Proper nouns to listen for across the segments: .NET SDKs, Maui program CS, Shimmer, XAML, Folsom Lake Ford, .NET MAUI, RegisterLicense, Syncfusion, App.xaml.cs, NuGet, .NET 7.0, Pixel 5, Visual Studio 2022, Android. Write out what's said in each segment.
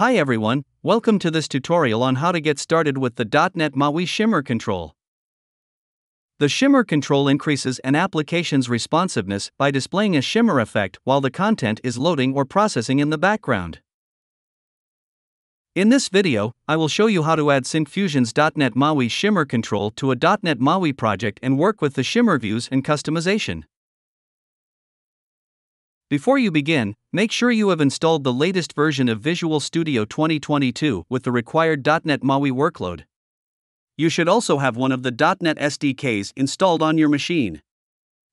Hi everyone, welcome to this tutorial on how to get started with the .NET MAUI Shimmer control. The Shimmer control increases an application's responsiveness by displaying a shimmer effect while the content is loading or processing in the background. In this video, I will show you how to add Syncfusion's .NET MAUI Shimmer control to a .NET MAUI project and work with the shimmer views and customization. Before you begin, make sure you have installed the latest version of Visual Studio 2022 with the required .NET MAUI workload. You should also have one of the .NET SDKs installed on your machine.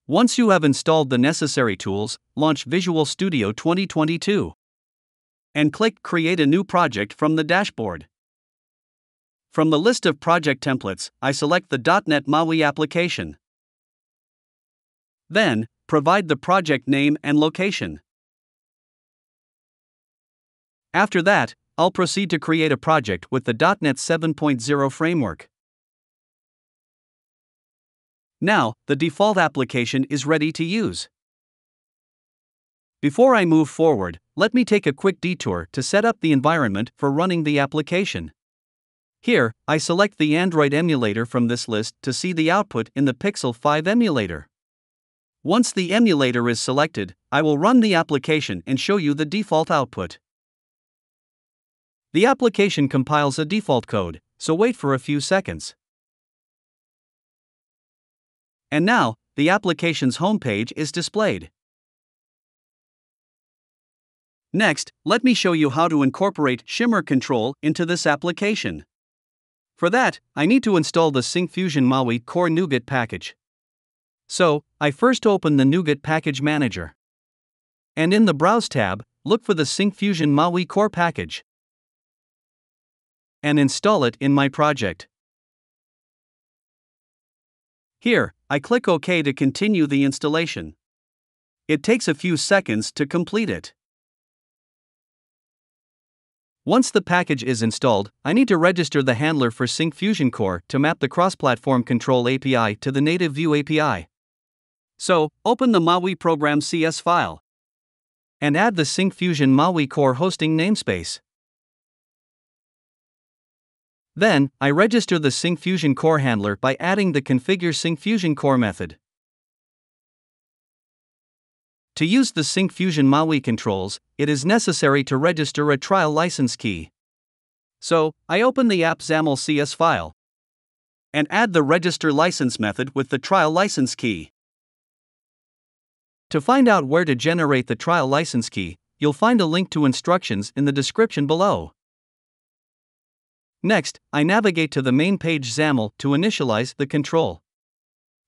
Once you have installed the necessary tools, launch Visual Studio 2022 and click Create a New Project from the dashboard. From the list of project templates, I select the .NET MAUI application. Then, provide the project name and location. After that, I'll proceed to create a project with the .NET 7.0 framework. Now, the default application is ready to use. Before I move forward, let me take a quick detour to set up the environment for running the application. Here, I select the Android emulator from this list to see the output in the Pixel 5 emulator. Once the emulator is selected, I will run the application and show you the default output. The application compiles a default code, so wait for a few seconds. And now, the application's homepage is displayed. Next, let me show you how to incorporate Shimmer control into this application. For that, I need to install the Syncfusion MAUI Core NuGet package. So, I first open the NuGet Package Manager. And in the Browse tab, look for the Syncfusion MAUI Core package. And install it in my project. Here, I click OK to continue the installation. It takes a few seconds to complete it. Once the package is installed, I need to register the handler for Syncfusion Core to map the Cross-Platform Control API to the Native View API. So, open the Maui program CS file and add the Syncfusion MAUI Core hosting namespace. Then, I register the Syncfusion Core handler by adding the Configure Syncfusion Core method. To use the Syncfusion MAUI controls, it is necessary to register a trial license key. So, I open the App.xaml.cs file and add the RegisterLicense method with the trial license key. To find out where to generate the trial license key, you'll find a link to instructions in the description below. Next, I navigate to the main page XAML to initialize the control.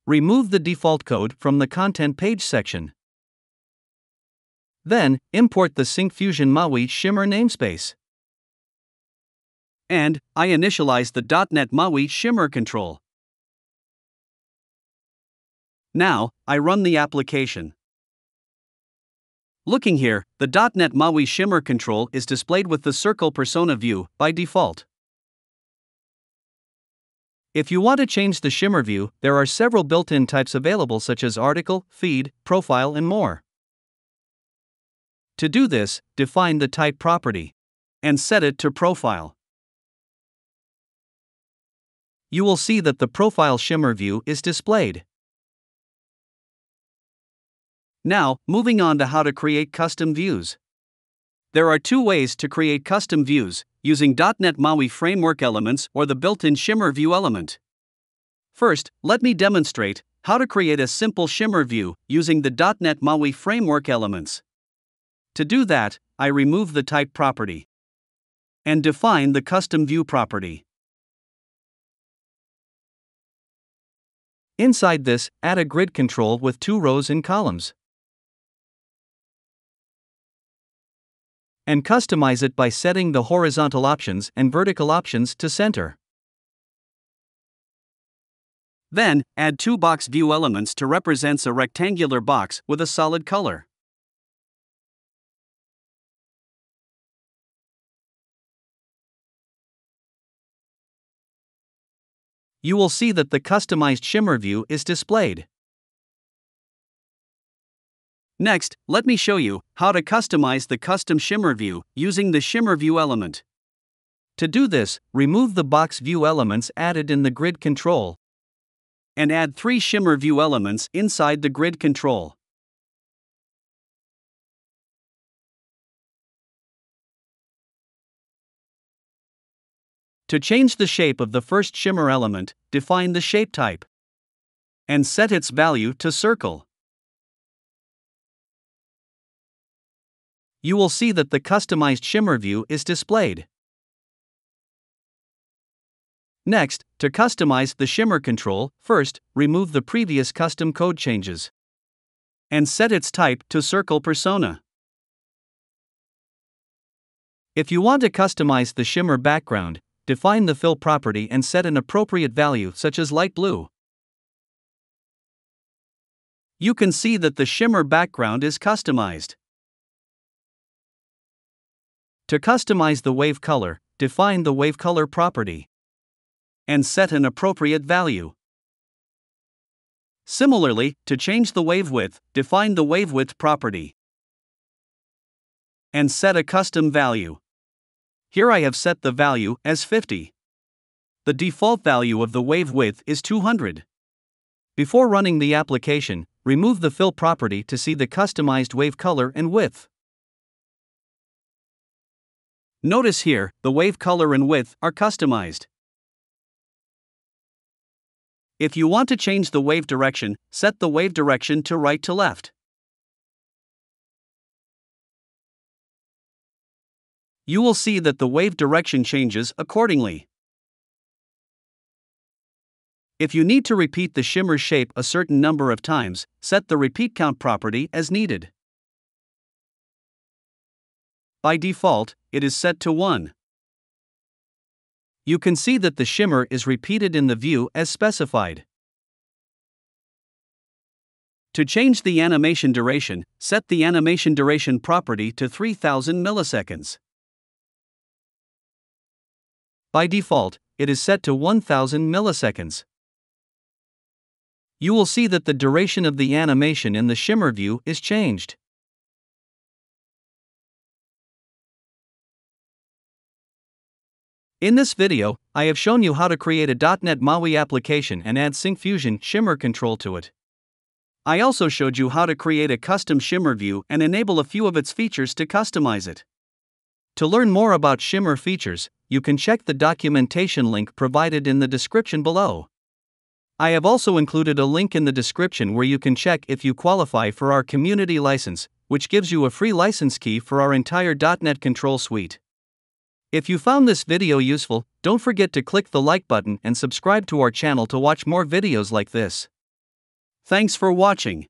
Remove the default code from the content page section. Then, import the Syncfusion MAUI Shimmer namespace. And, I initialize the .NET MAUI Shimmer control. Now, I run the application. Looking here, the .NET MAUI Shimmer control is displayed with the circle persona view by default. If you want to change the shimmer view, there are several built-in types available such as article, feed, profile and more. To do this, define the type property and set it to profile. You will see that the profile shimmer view is displayed. Now, moving on to how to create custom views. There are two ways to create custom views, using .NET MAUI framework elements or the built-in shimmer view element. First, let me demonstrate how to create a simple shimmer view using the .NET MAUI framework elements. To do that, I remove the type property and define the custom view property. Inside this, add a grid control with two rows and columns, and customize it by setting the horizontal options and vertical options to center. Then, add two box view elements to represent a rectangular box with a solid color. You will see that the customized shimmer view is displayed. Next, let me show you how to customize the custom Shimmer view using the Shimmer view element. To do this, remove the box view elements added in the grid control and add 3 Shimmer view elements inside the grid control. To change the shape of the first Shimmer element, define the shape type and set its value to circle. You will see that the customized Shimmer view is displayed. Next, to customize the Shimmer control, first, remove the previous custom code changes and set its type to circle persona. If you want to customize the Shimmer background, define the fill property and set an appropriate value such as light blue. You can see that the Shimmer background is customized. To customize the wave color, define the wave color property and set an appropriate value. Similarly, to change the wave width, define the wave width property and set a custom value. Here I have set the value as 50. The default value of the wave width is 200. Before running the application, remove the fill property to see the customized wave color and width. Notice here, the wave color and width are customized. If you want to change the wave direction, set the wave direction to right to left. You will see that the wave direction changes accordingly. If you need to repeat the Shimmer shape a certain number of times, set the repeat count property as needed. By default, it is set to 1. You can see that the Shimmer is repeated in the view as specified. To change the animation duration, set the animation duration property to 3000 milliseconds. By default, it is set to 1000 milliseconds. You will see that the duration of the animation in the Shimmer view is changed. In this video, I have shown you how to create a .NET MAUI application and add Syncfusion Shimmer control to it. I also showed you how to create a custom Shimmer view and enable a few of its features to customize it. To learn more about Shimmer features, you can check the documentation link provided in the description below. I have also included a link in the description where you can check if you qualify for our community license, which gives you a free license key for our entire .NET control suite. If you found this video useful, don't forget to click the like button and subscribe to our channel to watch more videos like this. Thanks for watching.